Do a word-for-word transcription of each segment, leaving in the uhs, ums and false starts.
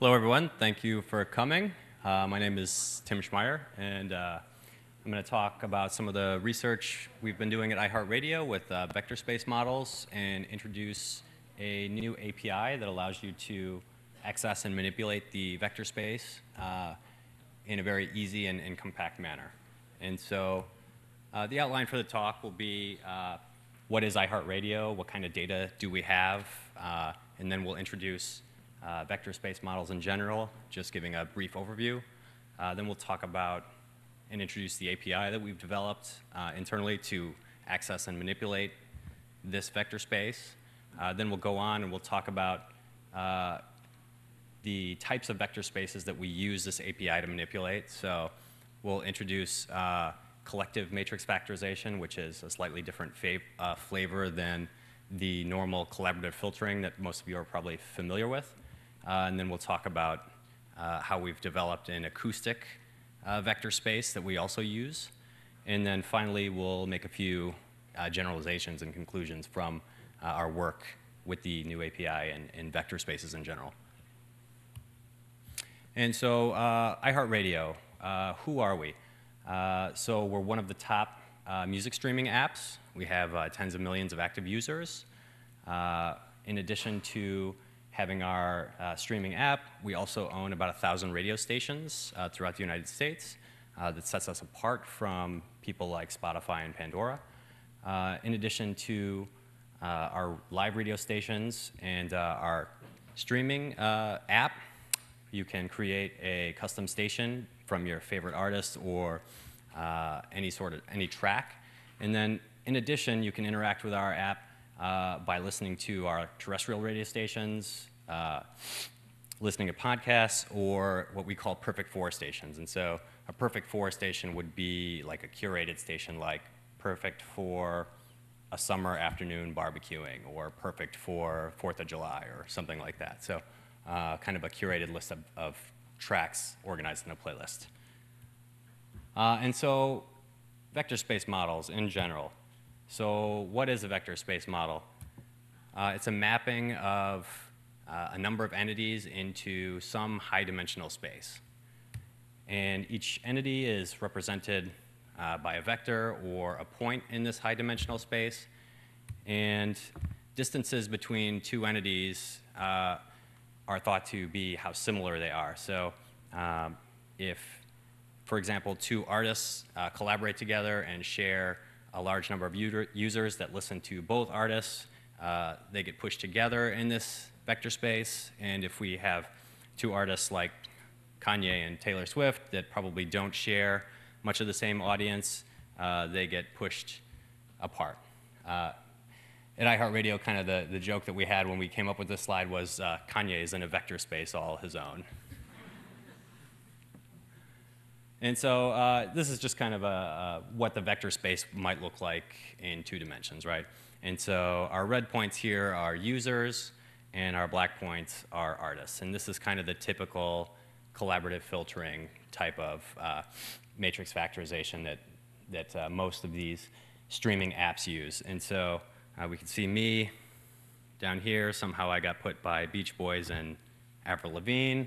Hello, everyone. Thank you for coming. Uh, my name is Tim Schmeier, and uh, I'm going to talk about some of the research we've been doing at iHeartRadio with uh, vector space models and introduce a new A P I that allows you to access and manipulate the vector space uh, in a very easy and, and compact manner. And so uh, the outline for the talk will be uh, what is iHeartRadio, what kind of data do we have, uh, and then we'll introduce Uh, vector space models in general, just giving a brief overview. Uh, then we'll talk about and introduce the A P I that we've developed uh, internally to access and manipulate this vector space. Uh, then we'll go on and we'll talk about uh, the types of vector spaces that we use this A P I to manipulate. So we'll introduce uh, collective matrix factorization, which is a slightly different fav uh, flavor than the normal collaborative filtering that most of you are probably familiar with. Uh, and then we'll talk about uh, how we've developed an acoustic uh, vector space that we also use. And then finally, we'll make a few uh, generalizations and conclusions from uh, our work with the new A P I and, and vector spaces in general. And so uh, iHeartRadio, uh, who are we? Uh, so we're one of the top uh, music streaming apps. We have uh, tens of millions of active users. Uh, in addition to having our uh, streaming app, we also own about one thousand radio stations uh, throughout the United States uh, that sets us apart from people like Spotify and Pandora. Uh, in addition to uh, our live radio stations and uh, our streaming uh, app, you can create a custom station from your favorite artist or uh, any sort of any track. And then in addition, you can interact with our app Uh, by listening to our terrestrial radio stations, uh, listening to podcasts, or what we call perfect four stations. And so a perfect four station would be like a curated station, like perfect for a summer afternoon barbecuing, or perfect for fourth of July, or something like that. So uh, kind of a curated list of, of tracks organized in a playlist. Uh, and so vector space models in general. So what is a vector space model? Uh, it's a mapping of uh, a number of entities into some high-dimensional space. And each entity is represented uh, by a vector or a point in this high-dimensional space. And distances between two entities uh, are thought to be how similar they are. So um, if, for example, two artists uh, collaborate together and share a large number of users that listen to both artists, uh, they get pushed together in this vector space. And if we have two artists like Kanye and Taylor Swift that probably don't share much of the same audience, uh, they get pushed apart. Uh, at iHeartRadio, kind of the, the joke that we had when we came up with this slide was uh, Kanye is in a vector space all his own. And so uh, this is just kind of a, a, what the vector space might look like in two dimensions, right? And so our red points here are users, and our black points are artists. And this is kind of the typical collaborative filtering type of uh, matrix factorization that, that uh, most of these streaming apps use. And so uh, we can see me down here. Somehow I got put by Beach Boys and Avril Lavigne.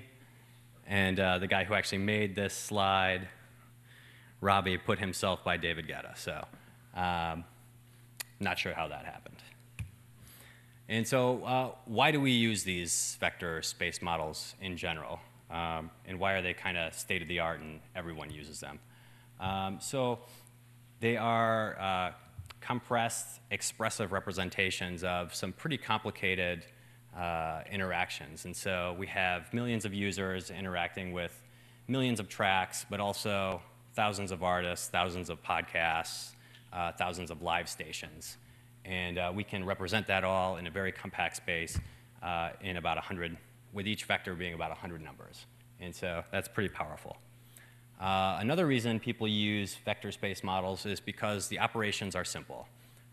And uh, the guy who actually made this slide, Robbie, put himself by David Guetta. So um, not sure how that happened. And so uh, why do we use these vector space models in general? Um, and why are they kind of state of the art and everyone uses them? Um, so they are uh, compressed, expressive representations of some pretty complicated Uh, interactions. And so we have millions of users interacting with millions of tracks, but also thousands of artists, thousands of podcasts, uh, thousands of live stations. And uh, we can represent that all in a very compact space uh, in about one hundred, with each vector being about one hundred numbers. And so that's pretty powerful. Uh, another reason people use vector space models is because the operations are simple.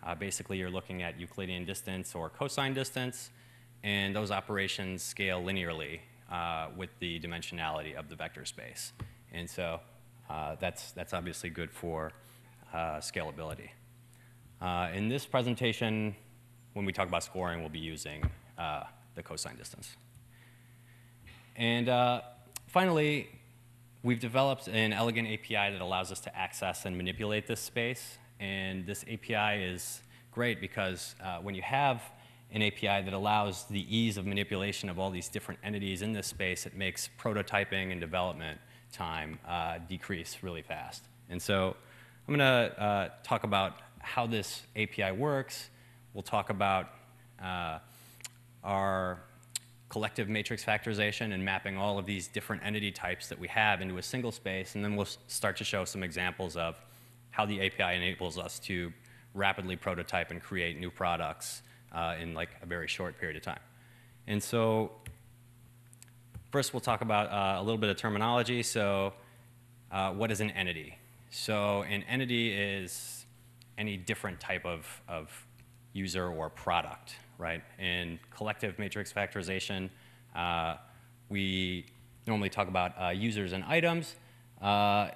Uh, basically, you're looking at Euclidean distance or cosine distance. And those operations scale linearly uh, with the dimensionality of the vector space. And so uh, that's, that's obviously good for uh, scalability. Uh, in this presentation, when we talk about scoring, we'll be using uh, the cosine distance. And uh, finally, we've developed an elegant A P I that allows us to access and manipulate this space. And this A P I is great because uh, when you have an A P I that allows the ease of manipulation of all these different entities in this space, it makes prototyping and development time uh, decrease really fast. And so I'm going to uh, talk about how this A P I works. We'll talk about uh, our collective matrix factorization and mapping all of these different entity types that we have into a single space, and then we'll start to show some examples of how the A P I enables us to rapidly prototype and create new products uh, in like a very short period of time. And so first we'll talk about uh, a little bit of terminology. So uh, what is an entity? So an entity is any different type of, of user or product, right? In collective matrix factorization, uh, we normally talk about uh, users and items, uh,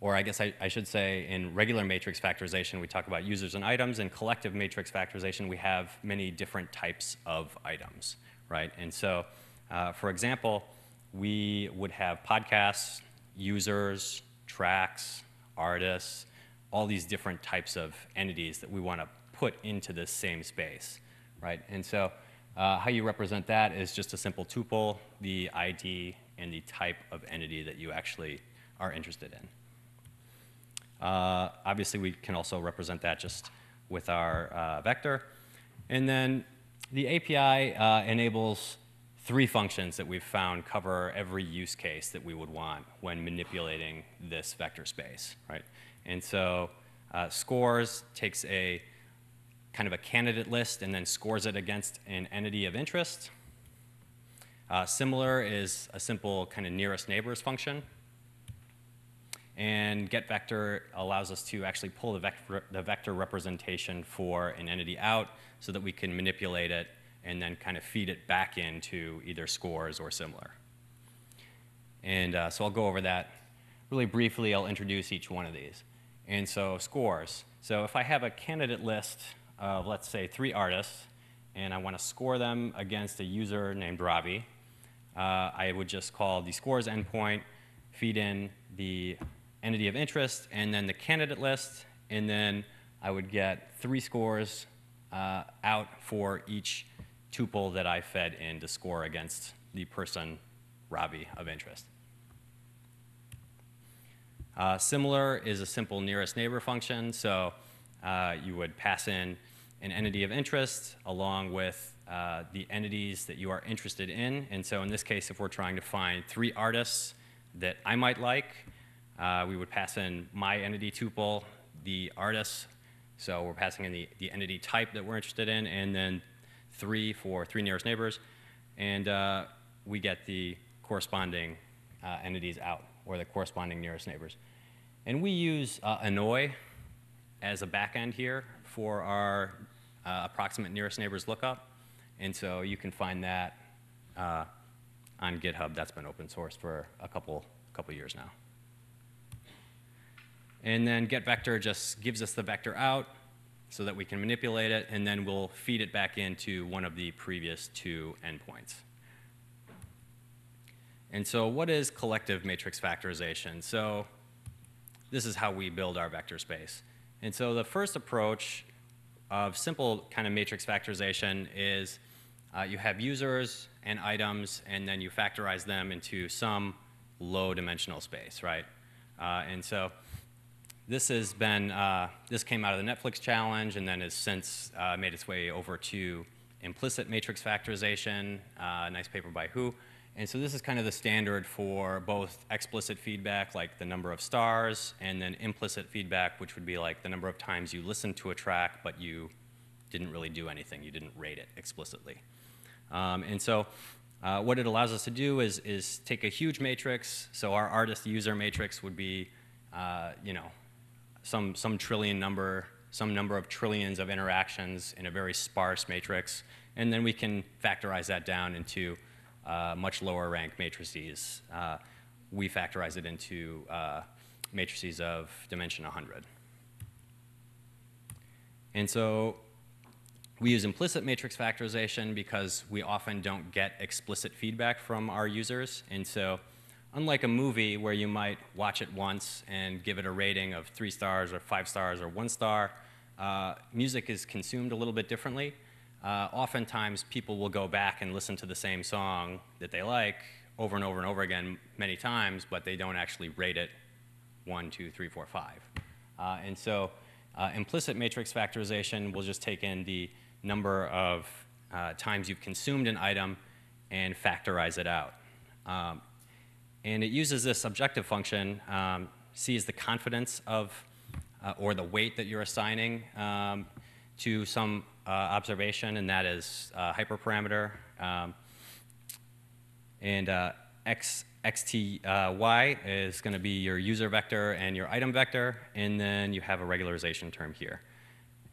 or I guess I, I should say in regular matrix factorization, we talk about users and items. In collective matrix factorization, we have many different types of items, right? And so, uh, for example, we would have podcasts, users, tracks, artists, all these different types of entities that we want to put into this same space, right? And so uh, how you represent that is just a simple tuple, the I D, and the type of entity that you actually are interested in. Uh, obviously, we can also represent that just with our uh, vector. And then the A P I uh, enables three functions that we've found cover every use case that we would want when manipulating this vector space, right? And so uh, scores takes a kind of a candidate list and then scores it against an entity of interest. Uh, similar is a simple kind of nearest neighbors function. And get vector allows us to actually pull the vector, the vector representation for an entity out so that we can manipulate it and then kind of feed it back into either scores or similar. And uh, so I'll go over that really briefly. I'll introduce each one of these. And so scores. So if I have a candidate list of, let's say, three artists, and I want to score them against a user named Robbie, uh, I would just call the scores endpoint, feed in the entity of interest, and then the candidate list, and then I would get three scores uh, out for each tuple that I fed in to score against the person, Robbie, of interest. Uh, similar is a simple nearest neighbor function. So uh, you would pass in an entity of interest along with uh, the entities that you are interested in. And so in this case, if we're trying to find three artists that I might like, uh, we would pass in my entity tuple, the artists. So we're passing in the, the entity type that we're interested in, and then three for three nearest neighbors, and uh, we get the corresponding uh, entities out, or the corresponding nearest neighbors. And we use uh, annoy as a backend here for our uh, approximate nearest neighbors lookup, and so you can find that uh, on GitHub. That's been open sourced for a couple couple years now. And then get vector just gives us the vector out so that we can manipulate it, and then we'll feed it back into one of the previous two endpoints. And so what is collective matrix factorization? So this is how we build our vector space. And so the first approach of simple kind of matrix factorization is uh, you have users and items, and then you factorize them into some low-dimensional space, right? Uh, and so This has been, uh, this came out of the Netflix challenge and then has since uh, made its way over to implicit matrix factorization, uh, nice paper by Hu. And so this is kind of the standard for both explicit feedback, like the number of stars, and then implicit feedback, which would be like the number of times you listened to a track, but you didn't really do anything. You didn't rate it explicitly. Um, and so uh, what it allows us to do is, is take a huge matrix. So our artist user matrix would be, uh, you know, Some, some trillion number, some number of trillions of interactions in a very sparse matrix, and then we can factorize that down into uh, much lower rank matrices. Uh, we factorize it into uh, matrices of dimension one hundred. And so We use implicit matrix factorization because we often don't get explicit feedback from our users. And so unlike a movie where you might watch it once and give it a rating of three stars or five stars or one star, uh, music is consumed a little bit differently. Uh, oftentimes, people will go back and listen to the same song that they like over and over and over again many times, but they don't actually rate it one, two, three, four, five. Uh, and so uh, implicit matrix factorization will just take in the number of uh, times you've consumed an item and factorize it out. Um, and it uses this objective function. Um, C is the confidence of uh, or the weight that you're assigning um, to some Uh, observation, and that is uh, hyperparameter. Um, and uh, X, XTY uh, y is going to be your user vector and your item vector, and then you have a regularization term here.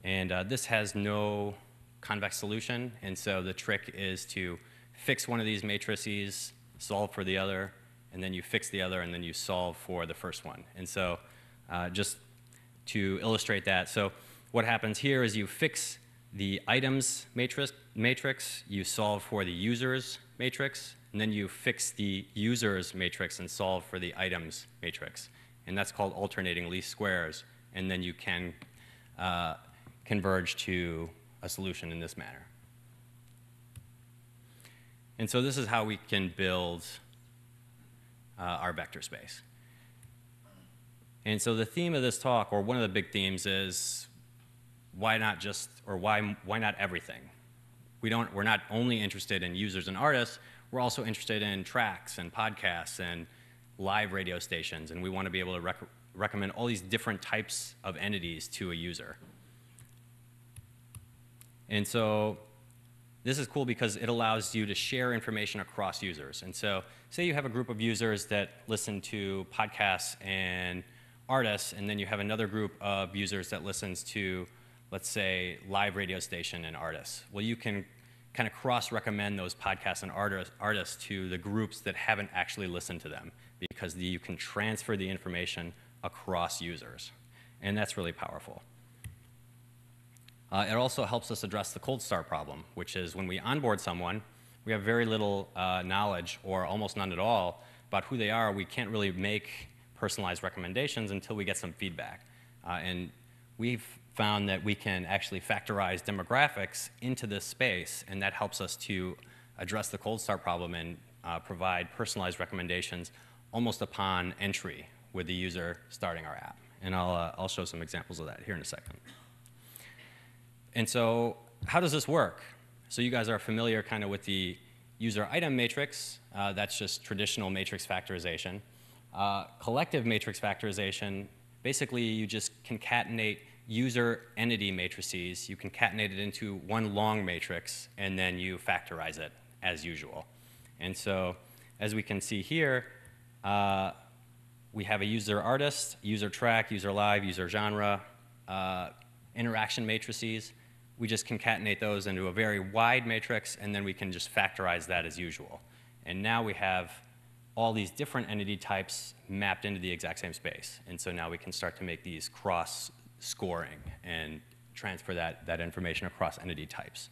And uh, this has no convex solution, and so the trick is to fix one of these matrices, solve for the other, and then you fix the other, and then you solve for the first one. And so uh, just to illustrate that, so what happens here is you fix the items matrix, matrix, you solve for the users matrix, and then you fix the users matrix and solve for the items matrix. And that's called alternating least squares. And then you can uh, converge to a solution in this manner. And so this is how we can build uh, our vector space. And so the theme of this talk, or one of the big themes, is why not just, or why, why not everything? We don't, we're not only interested in users and artists, we're also interested in tracks and podcasts and live radio stations, and we want to be able to rec recommend all these different types of entities to a user. And so this is cool because it allows you to share information across users. And so say you have a group of users that listen to podcasts and artists, and then you have another group of users that listens to, let's say, live radio station and artists. Well, you can kind of cross-recommend those podcasts and artists to the groups that haven't actually listened to them, because you can transfer the information across users. And that's really powerful. Uh, it also helps us address the cold start problem, which is when we onboard someone, we have very little uh, knowledge, or almost none at all, about who they are. We can't really make personalized recommendations until we get some feedback. Uh, and we've found that we can actually factorize demographics into this space, and that helps us to address the cold start problem and uh, provide personalized recommendations almost upon entry with the user starting our app. And I'll, uh, I'll show some examples of that here in a second. And so how does this work? So you guys are familiar kind of with the user item matrix. Uh, that's just traditional matrix factorization. Uh, collective matrix factorization, basically you just concatenate user entity matrices, you concatenate it into one long matrix, and then you factorize it as usual. And so, as we can see here, uh, we have a user artist, user track, user live, user genre, uh, interaction matrices. We just concatenate those into a very wide matrix, and then we can just factorize that as usual. And now we have all these different entity types mapped into the exact same space. And so now we can start to make these cross scoring and transfer that, that information across entity types.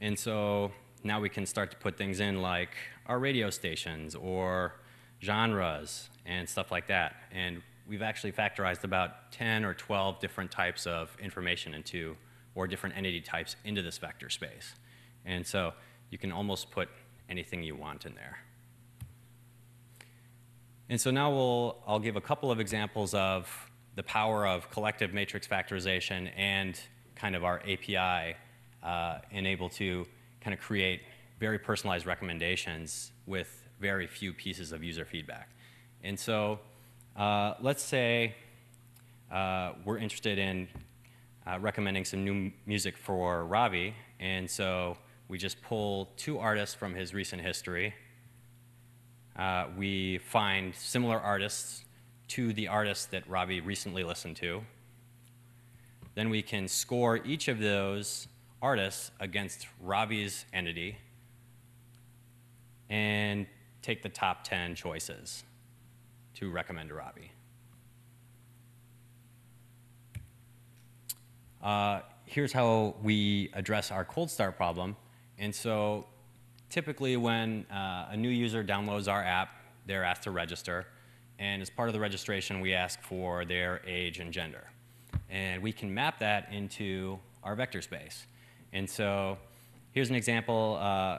And so now we can start to put things in like our radio stations or genres and stuff like that. And we've actually factorized about ten or twelve different types of information into, or different entity types into this vector space. And so you can almost put anything you want in there. And so now we'll, I'll give a couple of examples of the power of collective matrix factorization and kind of our A P I uh, and able to kind of create very personalized recommendations with very few pieces of user feedback. And so uh, let's say uh, we're interested in uh, recommending some new music for Ravi, and so we just pull two artists from his recent history. Uh, we find similar artists to the artists that Robbie recently listened to. Then we can score each of those artists against Robbie's entity and take the top ten choices to recommend to Robbie. uh, here's how we address our cold start problem. And so typically when uh, a new user downloads our app, they're asked to register. And as part of the registration, we ask for their age and gender. And we can map that into our vector space. And so here's an example uh,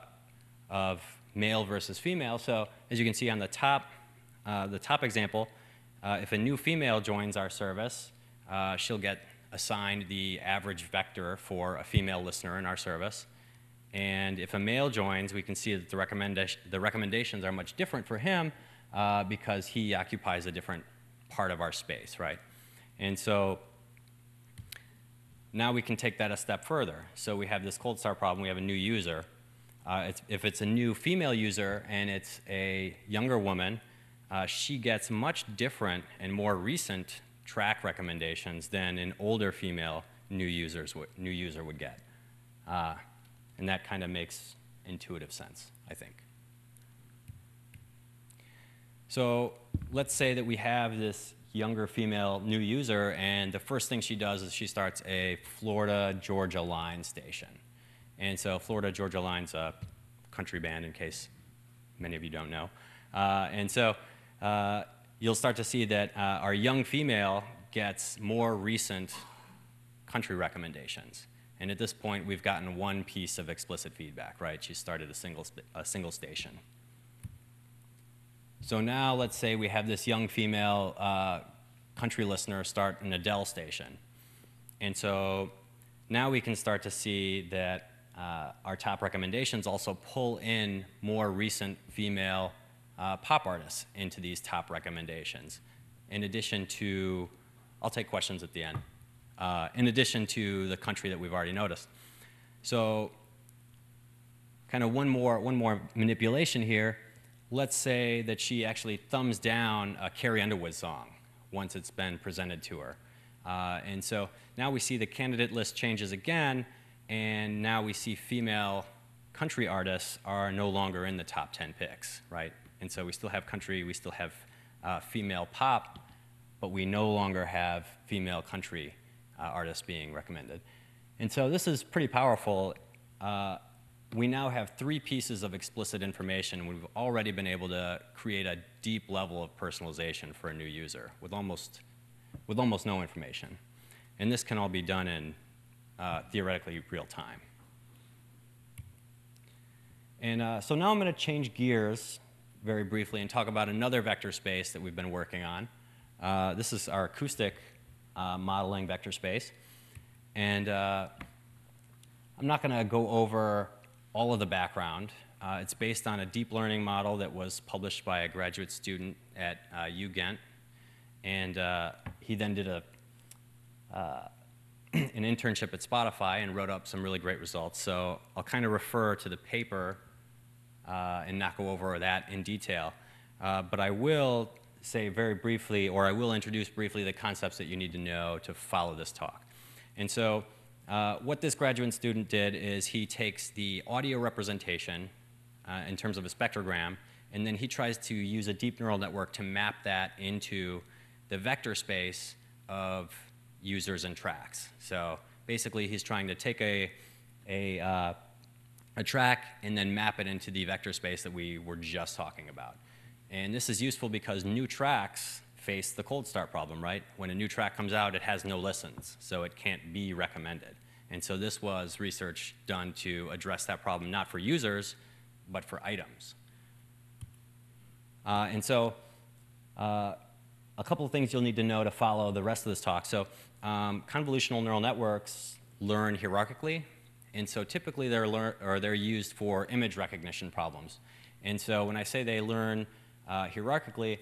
of male versus female. So as you can see on the top, uh, the top example, uh, if a new female joins our service, uh, she'll get assigned the average vector for a female listener in our service. And if a male joins, we can see that the, recommendation, the recommendations are much different for him uh, because he occupies a different part of our space, right? And so now we can take that a step further. So we have this cold start problem. We have a new user. Uh, it's, if it's a new female user and it's a younger woman, uh, she gets much different and more recent track recommendations than an older female new, users w new user would get. Uh, and that kind of makes intuitive sense, I think. So let's say that we have this younger female new user, and the first thing she does is she starts a Florida Georgia Line station. And so Florida Georgia Line's a country band, in case many of you don't know. Uh, and so uh, you'll start to see that uh, our young female gets more recent country recommendations. And at this point, we've gotten one piece of explicit feedback, right? She started a single, a single station. So now let's say we have this young female uh, country listener start an Adele station. And so now we can start to see that uh, our top recommendations also pull in more recent female uh, pop artists into these top recommendations. In addition to, I'll take questions at the end. Uh, in addition to the country that we've already noticed. So kind of one more, one more manipulation here. Let's say that she actually thumbs down a Carrie Underwood song once it's been presented to her. Uh, and so now we see the candidate list changes again, and now we see female country artists are no longer in the top ten picks, right? And so we still have country, we still have uh, female pop, but we no longer have female country Uh, artists being recommended. And so this is pretty powerful. Uh, we now have three pieces of explicit information. We've already been able to create a deep level of personalization for a new user with almost, with almost no information. And this can all be done in uh, theoretically real time. And uh, so now I'm going to change gears very briefly and talk about another vector space that we've been working on. Uh, this is our acoustic Uh, modeling vector space. And uh, I'm not going to go over all of the background. Uh, it's based on a deep learning model that was published by a graduate student at uh, UGent. And uh, he then did a, uh, an internship at Spotify and wrote up some really great results. So I'll kind of refer to the paper uh, and not go over that in detail. Uh, but I will say very briefly, or I will introduce briefly the concepts that you need to know to follow this talk. And so uh, what this graduate student did is he takes the audio representation uh, in terms of a spectrogram, and then he tries to use a deep neural network to map that into the vector space of users and tracks. So basically he's trying to take a, a, uh, a track and then map it into the vector space that we were just talking about. And this is useful because new tracks face the cold start problem, right? When a new track comes out, it has no listens, so it can't be recommended. And so this was research done to address that problem, not for users, but for items. Uh, and so uh, a couple of things you'll need to know to follow the rest of this talk. So um, convolutional neural networks learn hierarchically, and so typically they're, lear or they're used for image recognition problems. And so when I say they learn Uh, hierarchically,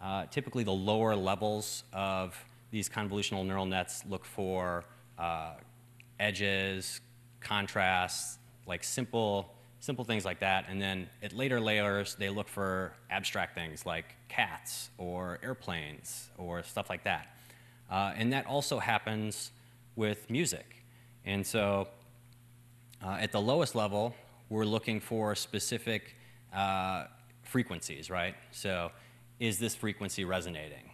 uh, typically the lower levels of these convolutional neural nets look for uh, edges, contrasts, like simple, simple things like that. And then at later layers, they look for abstract things like cats or airplanes or stuff like that. Uh, and that also happens with music. And so uh, at the lowest level, we're looking for specific uh, frequencies, right? So is this frequency resonating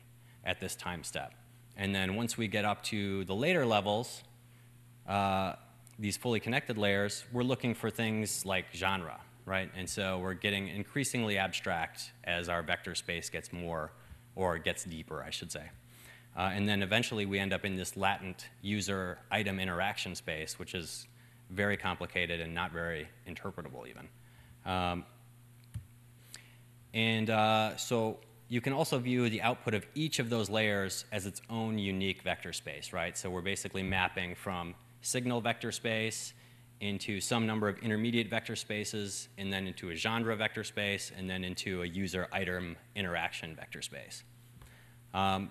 at this time step? And then once we get up to the later levels, uh, these fully connected layers, we're looking for things like genre, right? And so we're getting increasingly abstract as our vector space gets more, or gets deeper, I should say. Uh, and then eventually we end up in this latent user item interaction space, which is very complicated and not very interpretable even. Um, and uh, so you can also view the output of each of those layers as its own unique vector space, right? So we're basically mapping from signal vector space into some number of intermediate vector spaces, and then into a genre vector space, and then into a user item interaction vector space. Um,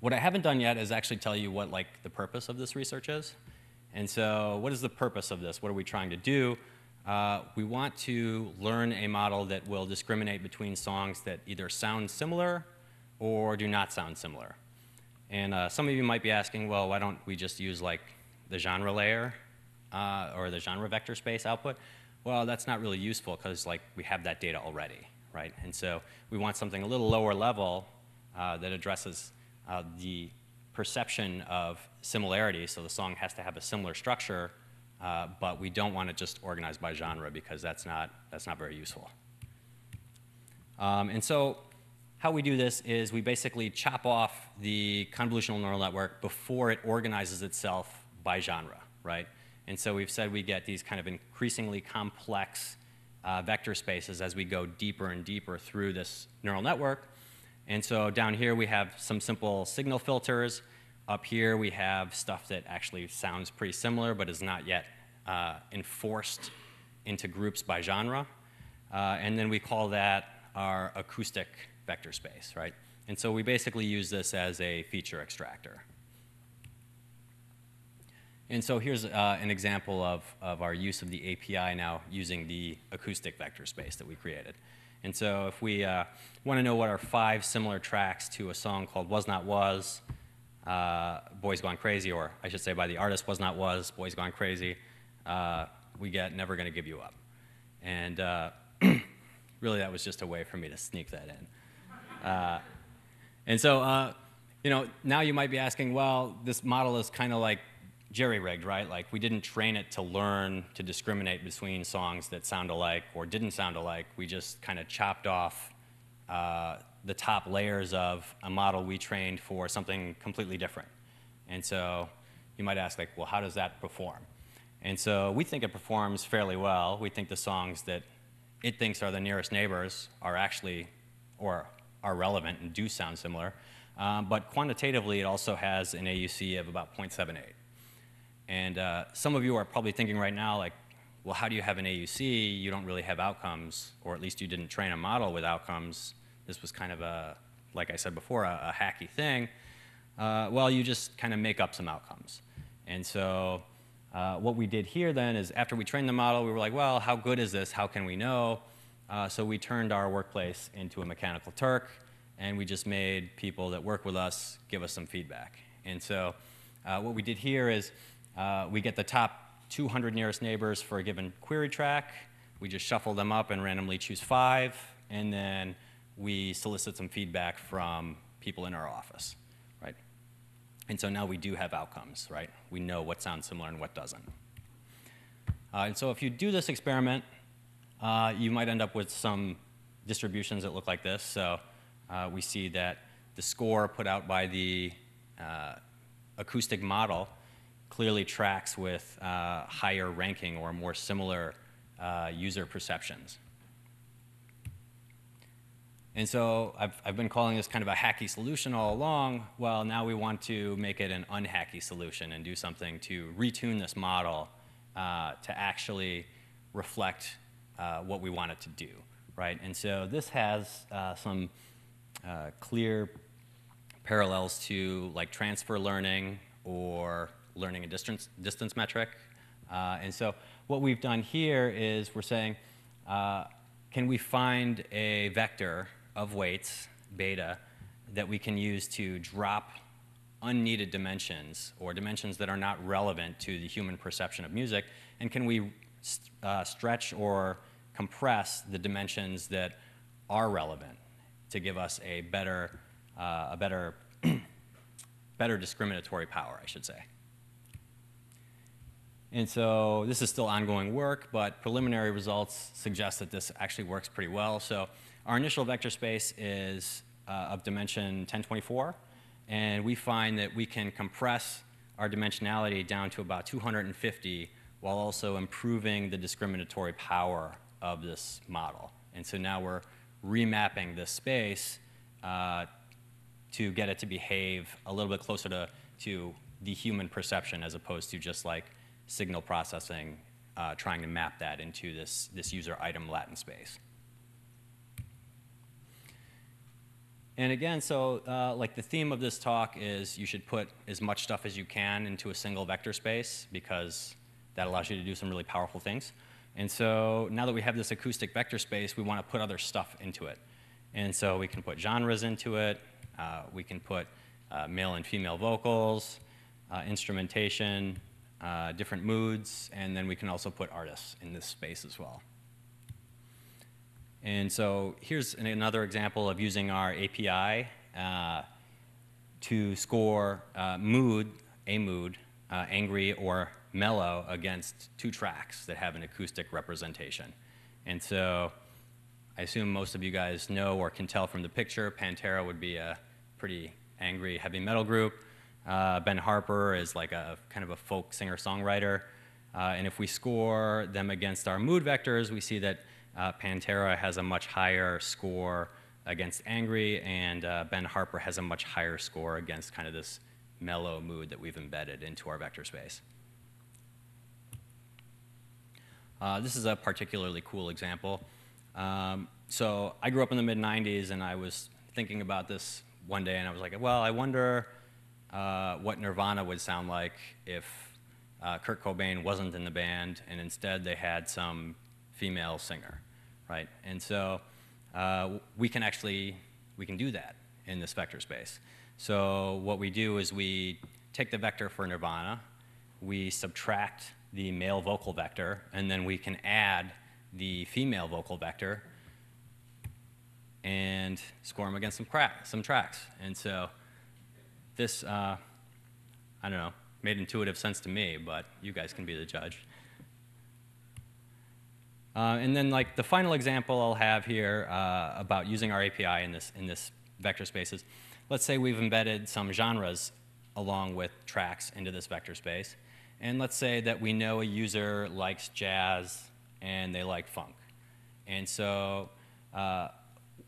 what I haven't done yet is actually tell you what like the purpose of this research is. And so what is the purpose of this? What are we trying to do? Uh, we want to learn a model that will discriminate between songs that either sound similar or do not sound similar. And uh, some of you might be asking, well, why don't we just use like the genre layer uh, or the genre vector space output? Well, that's not really useful because like we have that data already, right? And so we want something a little lower level uh, that addresses uh, the perception of similarity. So the song has to have a similar structure, uh, but we don't want to just organize by genre because that's not, that's not very useful. Um, and so how we do this is we basically chop off the convolutional neural network before it organizes itself by genre, right? And so we've said we get these kind of increasingly complex uh, vector spaces as we go deeper and deeper through this neural network. And so down here we have some simple signal filters. Up here we have stuff that actually sounds pretty similar but is not yet uh, enforced into groups by genre. Uh, and then we call that our acoustic vector space, right? And so we basically use this as a feature extractor. And so here's uh, an example of, of our use of the A P I now using the acoustic vector space that we created. And so if we uh, want to know what are five similar tracks to a song called Was Not Was, uh, Boys Gone Crazy, or I should say by the artist Was Not Was, Boys Gone Crazy, uh, we get Never Gonna Give You Up. And uh, really that was just a way for me to sneak that in. Uh, and so uh, you know, now you might be asking, well, this model is kind of like jerry-rigged, right? Like we didn't train it to learn to discriminate between songs that sound alike or didn't sound alike. We just kind of chopped off uh, the top layers of a model we trained for something completely different. And so you might ask, like, well, how does that perform? And so we think it performs fairly well. We think the songs that it thinks are the nearest neighbors are actually, or are relevant and do sound similar. Um, but quantitatively, it also has an A U C of about zero point seven eight. And uh, some of you are probably thinking right now, like, well, how do you have an A U C? You don't really have outcomes, or at least you didn't train a model with outcomes. This was kind of a, like I said before, a, a hacky thing. Uh, well, you just kind of make up some outcomes. And so uh, what we did here then is after we trained the model, we were like, well, how good is this? How can we know? Uh, so we turned our workplace into a Mechanical Turk, and we just made people that work with us give us some feedback. And so uh, what we did here is Uh, we get the top two hundred nearest neighbors for a given query track. We just shuffle them up and randomly choose five, and then we solicit some feedback from people in our office, right? And so now we do have outcomes, right? We know what sounds similar and what doesn't. Uh, and so if you do this experiment, uh, you might end up with some distributions that look like this. So uh, we see that the score put out by the uh, acoustic model clearly tracks with uh, higher ranking or more similar uh, user perceptions. And so I've, I've been calling this kind of a hacky solution all along. Well, now we want to make it an unhacky solution and do something to retune this model uh, to actually reflect uh, what we want it to do, right? And so this has uh, some uh, clear parallels to like transfer learning or learning a distance, distance metric. Uh, and so what we've done here is we're saying, uh, can we find a vector of weights, beta, that we can use to drop unneeded dimensions or dimensions that are not relevant to the human perception of music? And can we st uh, stretch or compress the dimensions that are relevant to give us a better, uh, a better, better discriminatory power, I should say. And so this is still ongoing work, but preliminary results suggest that this actually works pretty well. So our initial vector space is uh, of dimension ten twenty-four, and we find that we can compress our dimensionality down to about two hundred fifty while also improving the discriminatory power of this model. And so now we're remapping this space uh, to get it to behave a little bit closer to, to the human perception as opposed to just like signal processing, uh, trying to map that into this, this user item Latin space. And again, so uh, like the theme of this talk is you should put as much stuff as you can into a single vector space because that allows you to do some really powerful things. And so now that we have this acoustic vector space, we want to put other stuff into it. And so we can put genres into it. Uh, we can put uh, male and female vocals, uh, instrumentation, uh, different moods, and then we can also put artists in this space as well. And so here's an, another example of using our A P I uh, to score uh, mood, a mood, uh, angry or mellow against two tracks that have an acoustic representation. And so I assume most of you guys know or can tell from the picture, Pantera would be a pretty angry heavy metal group. Uh, Ben Harper is like a kind of a folk singer-songwriter. Uh, and if we score them against our mood vectors, we see that Uh, Pantera has a much higher score against angry, and uh, Ben Harper has a much higher score against kind of this mellow mood that we've embedded into our vector space. Uh, this is a particularly cool example. Um, so I grew up in the mid nineties, and I was thinking about this one day, and I was like, well, I wonder uh, what Nirvana would sound like if uh, Kurt Cobain wasn't in the band, and instead they had some female singer, right? And so uh, we can actually, we can do that in this vector space. So what we do is we take the vector for Nirvana, we subtract the male vocal vector, and then we can add the female vocal vector and score them against some, crack, some tracks. And so this, uh, I don't know, made intuitive sense to me, but you guys can be the judge. Uh, and then, like the final example I'll have here uh, about using our A P I in this in this vector spaces, let's say we've embedded some genres along with tracks into this vector space, and let's say that we know a user likes jazz and they like funk, and so uh,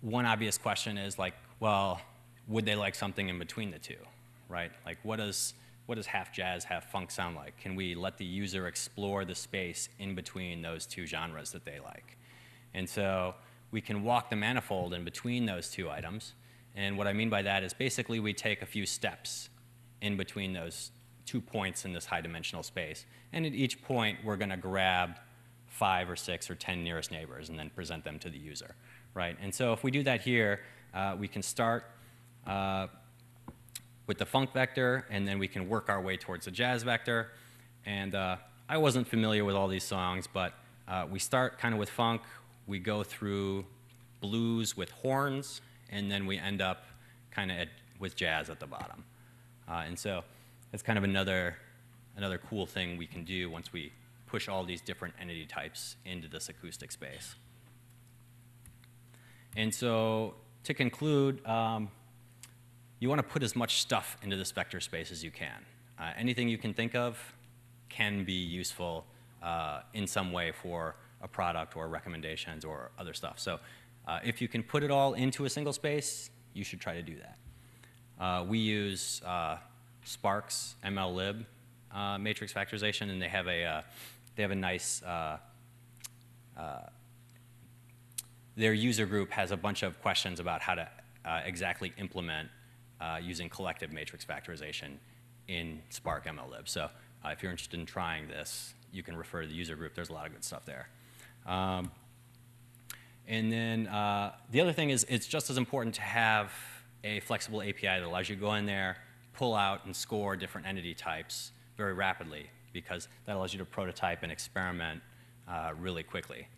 one obvious question is like, well, would they like something in between the two, right? Like, what does what does half jazz, half funk sound like? Can we let the user explore the space in between those two genres that they like? And so we can walk the manifold in between those two items. And what I mean by that is basically we take a few steps in between those two points in this high dimensional space. And at each point, we're gonna grab five or six or ten nearest neighbors and then present them to the user, right? And so if we do that here, uh, we can start uh, with the funk vector, and then we can work our way towards the jazz vector. And uh, I wasn't familiar with all these songs, but uh, we start kind of with funk, we go through blues with horns, and then we end up kind of with jazz at the bottom. Uh, and so that's kind of another, another cool thing we can do once we push all these different entity types into this acoustic space. And so to conclude, um, you want to put as much stuff into this vector space as you can. Uh, anything you can think of can be useful uh, in some way for a product or recommendations or other stuff. So uh, if you can put it all into a single space, you should try to do that. Uh, we use uh, Spark's MLlib uh, matrix factorization, and they have a, uh, they have a nice, uh, uh, their user group has a bunch of questions about how to uh, exactly implement Uh, using collective matrix factorization in Spark MLlib. So uh, if you're interested in trying this, you can refer to the user group. There's a lot of good stuff there. Um, and then uh, the other thing is it's just as important to have a flexible A P I that allows you to go in there, pull out and score different entity types very rapidly, because that allows you to prototype and experiment uh, really quickly.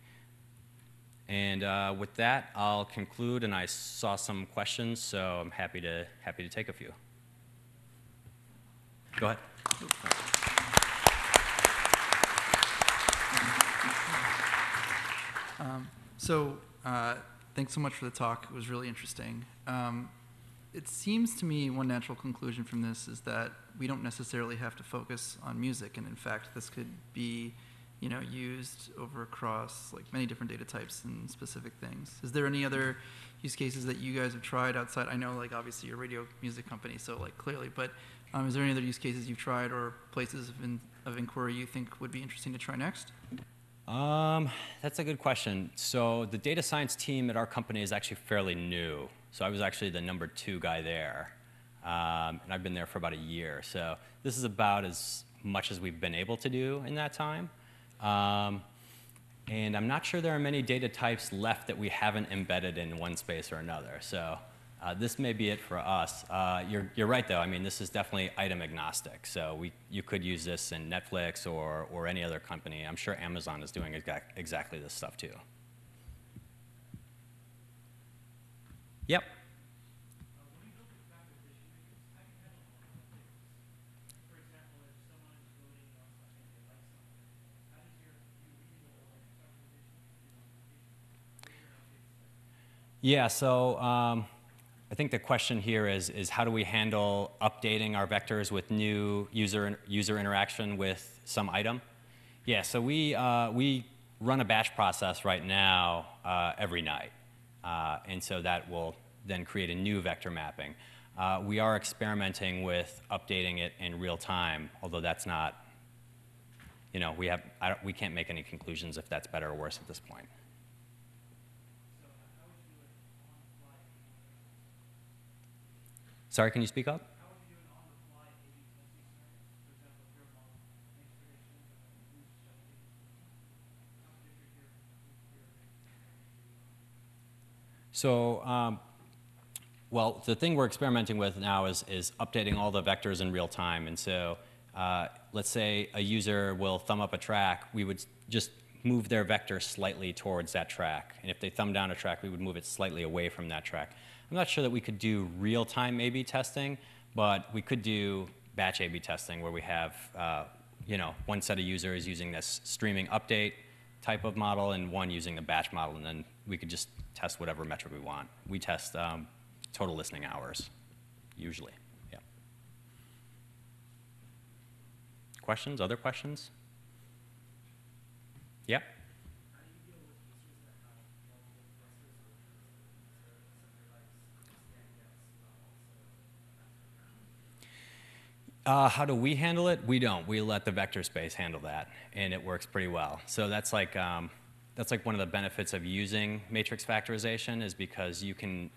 And uh, with that, I'll conclude, and I saw some questions, so I'm happy to, happy to take a few. Go ahead. Um, so uh, thanks so much for the talk. It was really interesting. Um, it seems to me one natural conclusion from this is that we don't necessarily have to focus on music. And in fact, this could be, you know, used over across like many different data types and specific things. Is there any other use cases that you guys have tried outside? I know, like, obviously you're a radio music company, so like clearly, but um, is there any other use cases you've tried or places of, in, of inquiry you think would be interesting to try next? Um, that's a good question. So the data science team at our company is actually fairly new. So I was actually the number two guy there, um, and I've been there for about a year. So this is about as much as we've been able to do in that time. Um, and I'm not sure there are many data types left that we haven't embedded in one space or another. So uh, this may be it for us. Uh, you're, you're right, though. I mean, this is definitely item agnostic. So we, you could use this in Netflix or, or any other company. I'm sure Amazon is doing exact, exactly this stuff, too. Yep. Yeah, so um, I think the question here is, is how do we handle updating our vectors with new user, user interaction with some item? Yeah, so we, uh, we run a batch process right now uh, every night, uh, and so that will then create a new vector mapping. Uh, we are experimenting with updating it in real time, although that's not, you know, we, have, I don't, we can't make any conclusions if that's better or worse at this point. Sorry, can you speak up? So, um, well, the thing we're experimenting with now is, is updating all the vectors in real time. And so uh, let's say a user will thumb up a track. We would just move their vector slightly towards that track. And if they thumb down a track, we would move it slightly away from that track. I'm not sure that we could do real-time A B testing, but we could do batch A B testing where we have, uh, you know, one set of users using this streaming update type of model and one using the batch model, and then we could just test whatever metric we want. We test um, total listening hours, usually. Yeah. Questions? Other questions? Yeah. Uh, how do we handle it? We don't. We let the vector space handle that, and it works pretty well. So that's like, um, that's like one of the benefits of using matrix factorization is because you can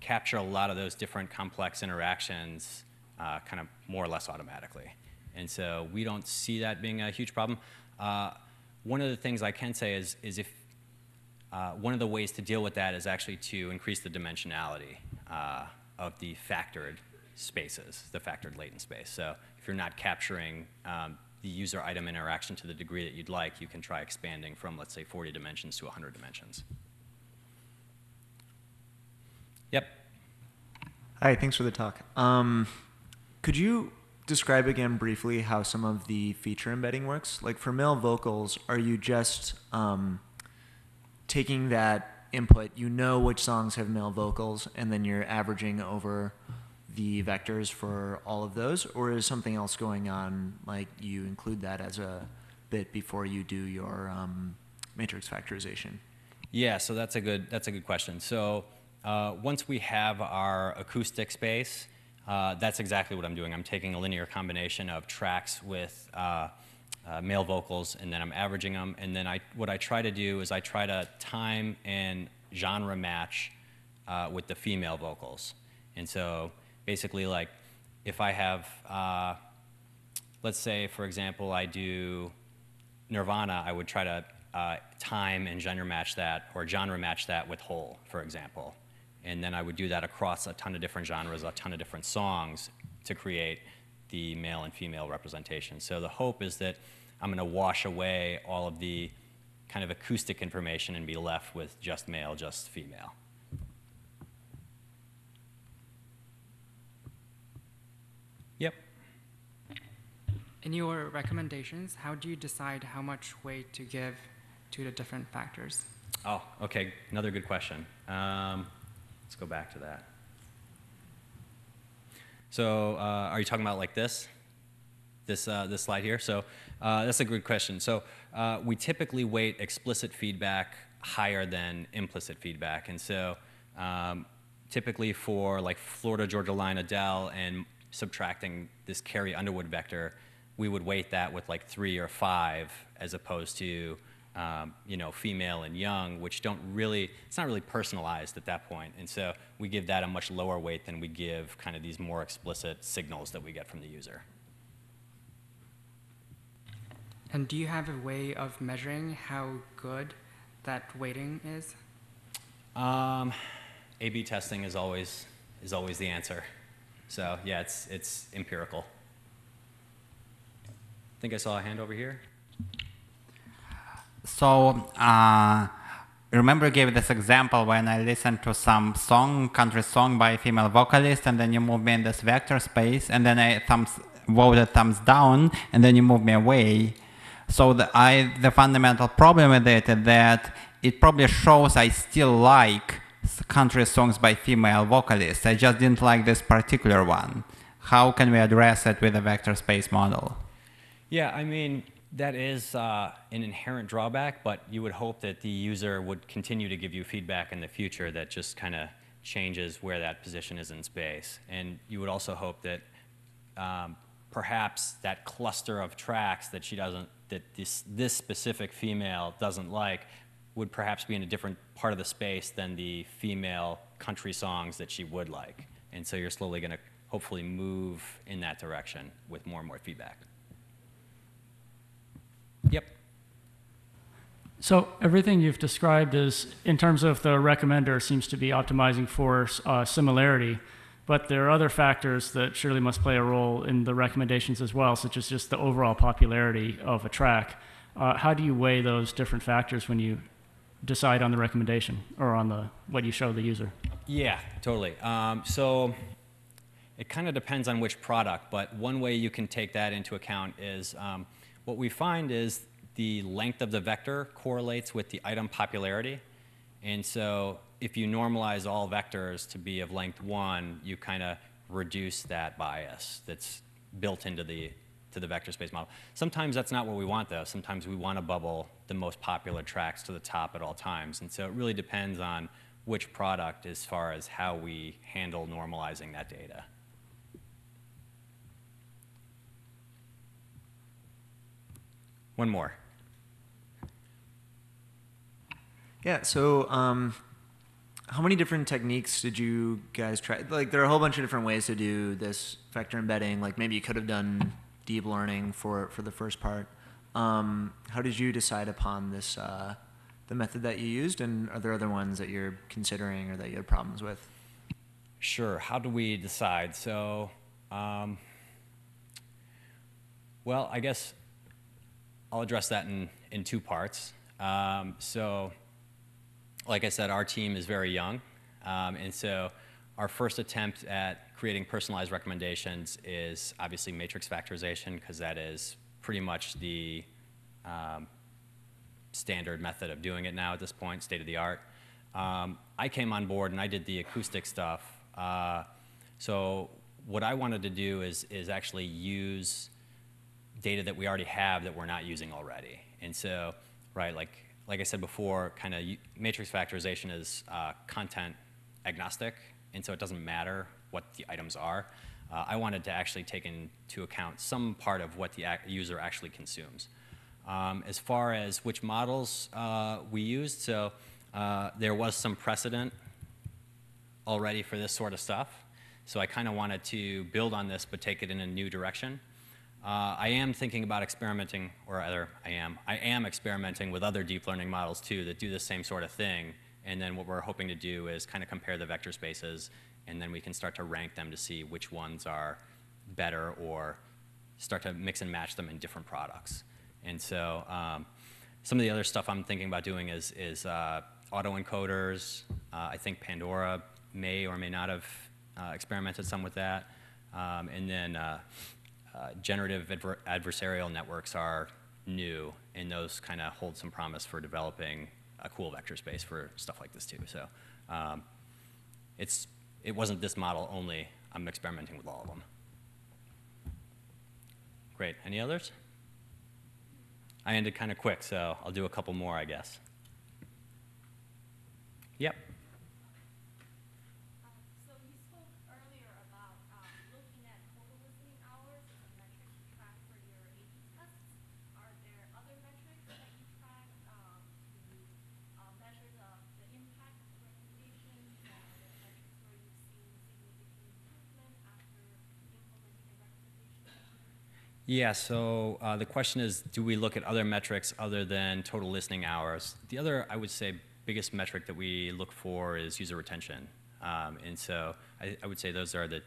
capture a lot of those different complex interactions uh, kind of more or less automatically. And so we don't see that being a huge problem. Uh, one of the things I can say is, is if uh, one of the ways to deal with that is actually to increase the dimensionality uh, of the factored spaces, the factored latent space. So if you're not capturing um, the user item interaction to the degree that you'd like, you can try expanding from, let's say, forty dimensions to one hundred dimensions. Yep. Hi, thanks for the talk. Um, could you describe again briefly how some of the feature embedding works? Like for male vocals, are you just um, taking that input, you know which songs have male vocals, and then you're averaging over the vectors for all of those, or is something else going on, like you include that as a bit before you do your um, matrix factorization? Yeah, so that's a good, that's a good question. So uh, once we have our acoustic space, uh, that's exactly what I'm doing. I'm taking a linear combination of tracks with uh, uh, male vocals, and then I'm averaging them, and then I, what I try to do is I try to time and genre match uh, with the female vocals. And so basically, like, if I have, uh, let's say, for example, I do Nirvana, I would try to uh, time and genre match that, or genre match that with Hole, for example. And then I would do that across a ton of different genres, a ton of different songs to create the male and female representation. So the hope is that I'm going to wash away all of the kind of acoustic information and be left with just male, just female. In your recommendations, how do you decide how much weight to give to the different factors? Oh, okay, another good question. Um, let's go back to that. So uh, are you talking about like this? This, uh, this slide here? So uh, that's a good question. So uh, we typically weight explicit feedback higher than implicit feedback. And so um, typically for like Florida Georgia Line, Adele, and subtracting this Carrie Underwood vector, we would weight that with like three or five as opposed to um, you know, female and young, which don't really, it's not really personalized at that point. And so we give that a much lower weight than we give kind of these more explicit signals that we get from the user. And do you have a way of measuring how good that weighting is? Um, A B testing is always, is always the answer. So yeah, it's, it's empirical. I think I saw a hand over here. So uh, remember you gave this example when I listened to some song, country song by a female vocalist, and then you moved me in this vector space, and then I thumbs, voted thumbs down, and then you moved me away. So the, I, the fundamental problem with it is that it probably shows I still like country songs by female vocalists. I just didn't like this particular one. How can we address it with a vector space model? Yeah, I mean, that is uh, an inherent drawback, but you would hope that the user would continue to give you feedback in the future that just kind of changes where that position is in space. And you would also hope that um, perhaps that cluster of tracks that she doesn't, that this, this specific female doesn't like would perhaps be in a different part of the space than the female country songs that she would like. And so you're slowly going to hopefully move in that direction with more and more feedback. Yep. So everything you've described is, in terms of the recommender, seems to be optimizing for uh, similarity, but there are other factors that surely must play a role in the recommendations as well, such as just the overall popularity of a track. Uh, how do you weigh those different factors when you decide on the recommendation or on the what you show the user? Yeah, totally. Um, so it kind of depends on which product, but one way you can take that into account is um, what we find is the length of the vector correlates with the item popularity. And so if you normalize all vectors to be of length one, you kind of reduce that bias that's built into the, to the vector space model. Sometimes that's not what we want, though. Sometimes we want to bubble the most popular tracks to the top at all times. And so it really depends on which product as far as how we handle normalizing that data. One more. Yeah, so um, how many different techniques did you guys try? Like, there are a whole bunch of different ways to do this vector embedding. Like, maybe you could have done deep learning for, for the first part. Um, how did you decide upon this, uh, the method that you used? And are there other ones that you're considering or that you had problems with? Sure, how do we decide? So, um, well, I guess, I'll address that in, in two parts. Um, so, like I said, our team is very young. Um, and so our first attempt at creating personalized recommendations is obviously matrix factorization, because that is pretty much the um, standard method of doing it now at this point, state of the art. Um, I came on board and I did the acoustic stuff. Uh, so what I wanted to do is, is actually use data that we already have that we're not using already. And so, right, like, like I said before, kind of matrix factorization is uh, content agnostic, and so it doesn't matter what the items are. Uh, I wanted to actually take into account some part of what the ac user actually consumes. Um, as far as which models uh, we used, so uh, there was some precedent already for this sort of stuff, so I kind of wanted to build on this but take it in a new direction. Uh, I am thinking about experimenting, or rather, I am. I am experimenting with other deep learning models, too, that do the same sort of thing. And then what we're hoping to do is kind of compare the vector spaces, and then we can start to rank them to see which ones are better, or start to mix and match them in different products. And so um, some of the other stuff I'm thinking about doing is, is uh, autoencoders. Uh, I think Pandora may or may not have uh, experimented some with that. Um, and then uh, Uh, generative adver adversarial networks are new, and those kind of hold some promise for developing a cool vector space for stuff like this too. So um, it's it wasn't this model only. I'm experimenting with all of them. Great. Any others? I ended kind of quick, so I'll do a couple more, I guess. Yep. Yeah, so uh, the question is, do we look at other metrics other than total listening hours? The other, I would say, biggest metric that we look for is user retention. Um, and so I, I would say those are the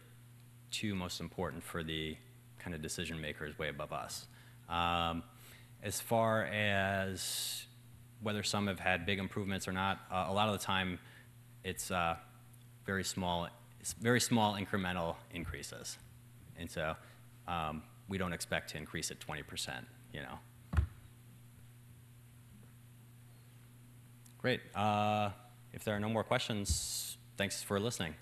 two most important for the kind of decision makers way above us. Um, as far as whether some have had big improvements or not, uh, a lot of the time it's uh, very small, it's very small incremental increases. And so, um, we don't expect to increase at twenty percent, you know. Great. Uh, if there are no more questions, thanks for listening.